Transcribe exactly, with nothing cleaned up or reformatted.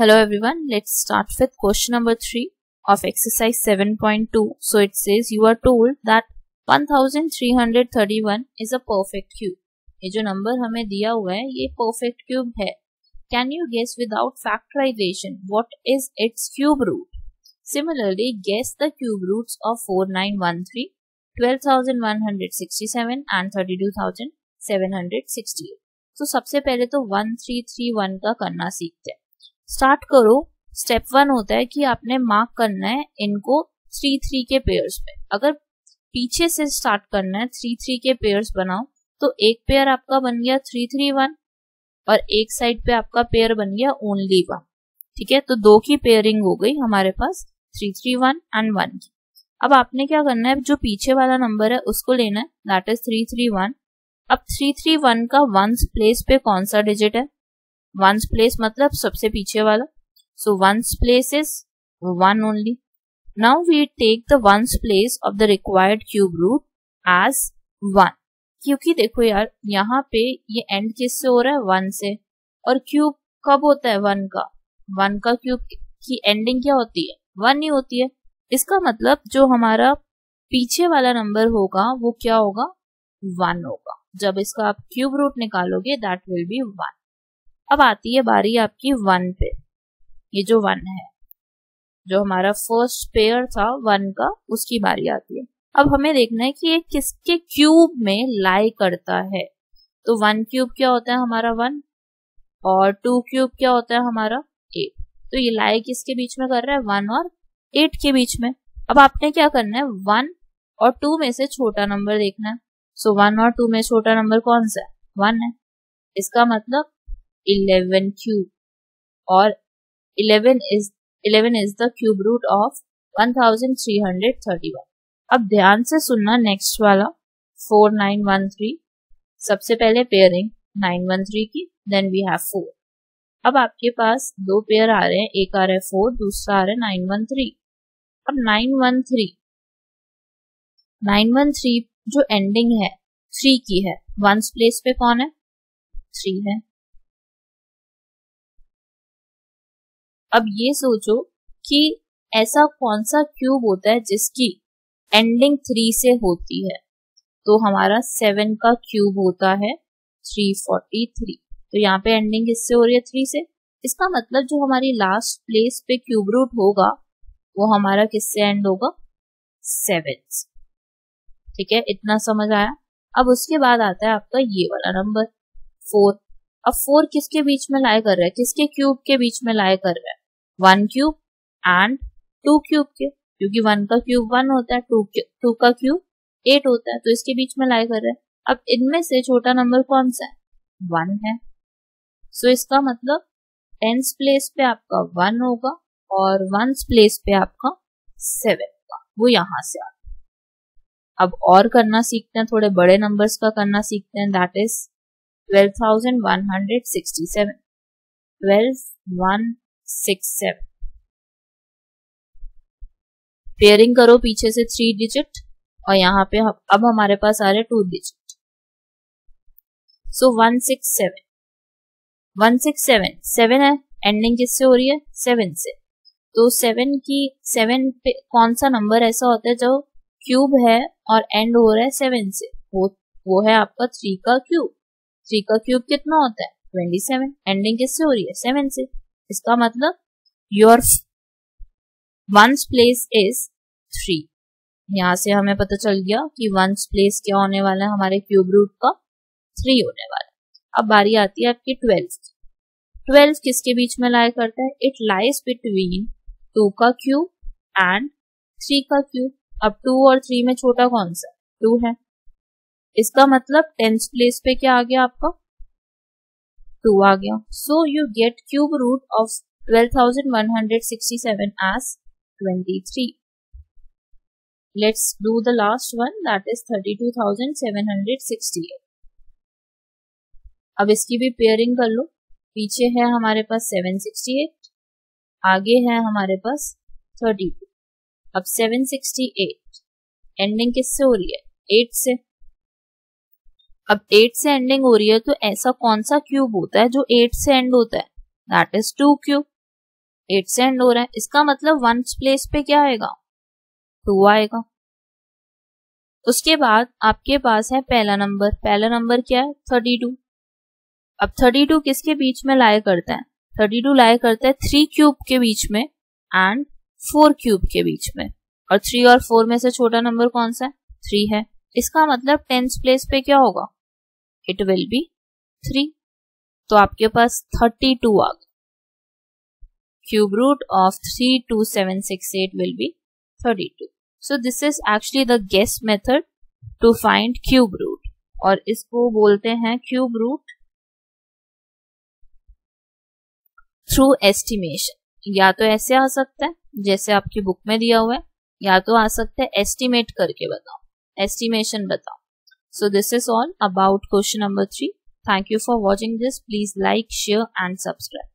Hello everyone, let's start with question number three of exercise seven point two. So it says you are told that one thousand three hundred thirty-one is a perfect cube. ये जो number हमें दिया हुआ है ये perfect cube है. Can you guess without factorization what is its cube root? Similarly, guess the cube roots of four thousand nine hundred thirteen, twelve thousand one hundred sixty-seven and thirty-two thousand seven hundred sixty-eight. So सबसे पहले तो one three three one का करना सीखते हैं. Start करो. Step one होता है कि आपने मार्क करना है इनको थ्री थ्री के पेयर्स पे. अगर पीछे से स्टार्ट करना है थ्री थ्री के पेयर्स बनाओ तो एक पेयर आपका बन गया थ्री थ्री वन और एक साइड पे आपका पेयर बन गया ओनली वन. ठीक है, तो दो की पेयरिंग हो गई हमारे पास, three three one and one की. अब आपने क्या करना है, जो पीछे वाला नंबर है उसको लेना है, that is three three one. अब थ्री थ्री वन का वंस प्लेस पे कौन सा डिजिट है? वंस प्लेस मतलब सबसे पीछे वाला. So ones place is one only. Now we take the ones place of the required cube root as one. क्योंकि देखो यार यहाँ पे ये एंड किससे हो रहा है, वन से. और क्यूब कब होता है, वन का. वन का क्यूब की एंडिंग क्या होती है, वन ही होती है. इसका मतलब जो हमारा पीछे वाला नंबर होगा वो क्या होगा, वन होगा. जब इसका आप क्यूब रूट निकालोगे दैट विल बी वन. अब आती है बारी आपकी वन पे. ये जो वन है, जो हमारा फर्स्ट पेयर था वन का, उसकी बारी आती है. अब हमें देखना है कि ये किसके क्यूब में लाई करता है. तो वन क्यूब क्या होता है हमारा, वन. और टू क्यूब क्या होता है हमारा, एट. तो ये लाई किसके बीच में कर रहा है, वन और एट के बीच में. अब आपने क्या करना है, वन और टू में से छोटा नंबर देखना है. सो वन और टू में छोटा नंबर कौन सा है, वन है. इसका मतलब eleven cube, or eleven is eleven is the cube root of one thousand three hundred thirty-one. अब ध्यान से सुनना नेक्स्ट वाला, four nine one three. सबसे पहले पेयरिंग nine one three की, then we have four. अब आपके पास दो पेयर आ रहे हैं, एक आ रहा है four, दूसरा आ रहा है nine one three. अब nine one three, nine one three जो एंडिंग है three की है. वंस प्लेस पे कौन है, three है. अब ये सोचो कि ऐसा कौन सा क्यूब होता है जिसकी एंडिंग थ्री से होती है. तो हमारा सेवन का क्यूब होता है थ्री फोर्टी थ्री. तो यहाँ पे एंडिंग किससे हो रही है, थ्री से. इसका मतलब जो हमारी लास्ट प्लेस पे क्यूब रूट होगा वो हमारा किससे एंड होगा, सेवन से. ठीक है, इतना समझ आया. अब उसके बाद आता है आपका ये वाला नंबर फोर. अब फोर किसके बीच में लाई कर रहा है, किसके क्यूब के बीच में लाई कर रहा है, one cube and two cube के. क्योंकि वन का क्यूब वन होता है, टू टू का क्यूब एट होता है, तो इसके बीच में लाई कर रहा है. अब इनमें से छोटा नंबर कौन सा है, वन है. सो इसका मतलब टेंस प्लेस पे आपका वन होगा और वंस प्लेस पे आपका सेवन होगा, वो यहाँ से आता है. अब और करना सीखते हैं, थोड़े बड़े नंबर्स का करना सीखते हैं, that is twelve thousand one hundred sixty-seven. twelve thousand one hundred sixty-seven. Pairing करो पीछे से थ्री डिजिट और यहाँ पे अब हमारे पास आ रहे two digit. So one sixty-seven. one sixty-seven. Seven है, एंडिंग किससे हो रही है, सेवन से. तो सेवन की सेवन पे कौन सा नंबर ऐसा होता है जो क्यूब है और एंड हो रहा है सेवन से, वो वो है आपका थ्री का क्यूब. थ्री का क्यूब कितना होता है, twenty-seven. एंडिंग किससे हो रही है, सेवन से. इसका मतलब your ones place is three. यहाँ से हमें पता चल गया कि वंस प्लेस क्या होने वाला है, हमारे क्यूब रूट का थ्री होने वाला है. अब बारी आती है आपकी ट्वेल्व. ट्वेल्व किसके बीच में लाई करता है, इट लाइज बिटवीन टू का क्यूब एंड थ्री का क्यूब. अब टू और थ्री में छोटा कौन सा, टू है. इसका मतलब टेंस प्लेस पे क्या आ गया आपका, टू आ गया. So you get cube root of twelve thousand one hundred sixty-seven as twenty-three. Let's do the last one, that is thirty-two thousand seven hundred sixty-eight. अब इसकी भी पेयरिंग कर लो. पीछे है हमारे पास seven sixty-eight, आगे है हमारे पास thirty-two. अब seven sixty-eight एंडिंग किससे हो रही है, एट से. अब एट से एंडिंग हो रही है तो ऐसा कौन सा क्यूब होता है जो एट से एंड होता है, that is two cube. Eight से एंड हो रहा है, इसका मतलब वंस प्लेस पे क्या आएगा, टू आएगा। उसके बाद आपके पास है पहला नंबर, पहला नंबर क्या है, थर्टी टू। अब थर्टी टू किसके बीच में लाया करता है, थर्टी टू लाया करता है थ्री क्यूब के बीच में एंड फोर क्यूब के बीच में, और थ्री और फोर में से छोटा नंबर कौन सा है, थ्री है। इसका मतलब टेंस प्लेस पे क्या होगा, इट विल बी थ्री। तो आपके पास थर्टी टू आ गया, cube root of three two seven six eight will be thirty two. So this is actually the guess method to find cube root, और इसको बोलते हैं क्यूब रूट थ्रू एस्टिमेशन। या तो ऐसे आ सकता है जैसे आपकी बुक में दिया हुआ है, या तो आ सकता है एस्टिमेट करके बताओ, एस्टिमेशन बताओ। So this is all about question number three. Thank you for watching this, please like share and subscribe.